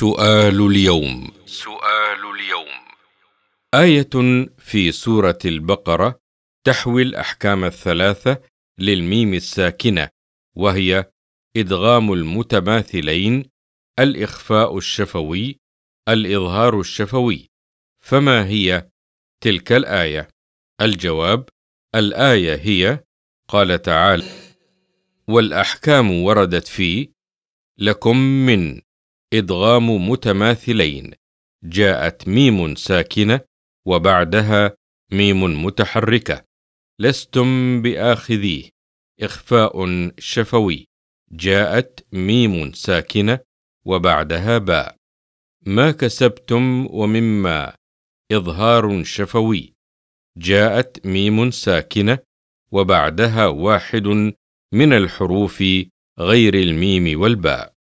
سؤال اليوم آية في سورة البقرة تحوي الأحكام الثلاثة للميم الساكنة، وهي إدغام المتماثلين، الإخفاء الشفوي، الإظهار الشفوي. فما هي تلك الآية؟ الجواب: الآية هي قال تعالى: والأحكام وردت في لكم من إدغام متماثلين، جاءت ميم ساكنة وبعدها ميم متحركة، لستم بآخذيه، إخفاء شفوي، جاءت ميم ساكنة وبعدها باء، ما كسبتم ومما، إظهار شفوي، جاءت ميم ساكنة وبعدها واحد من الحروف غير الميم والباء.